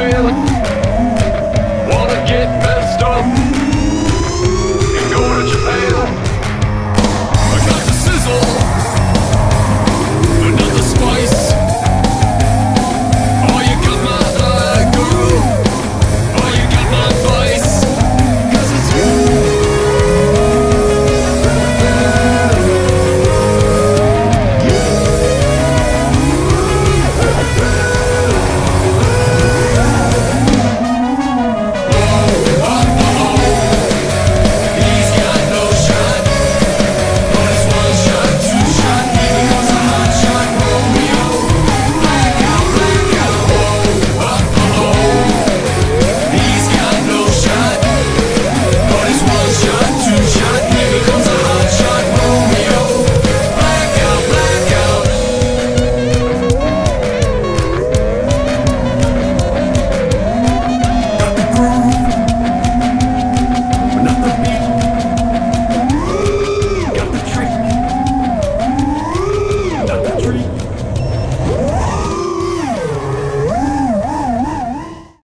Area.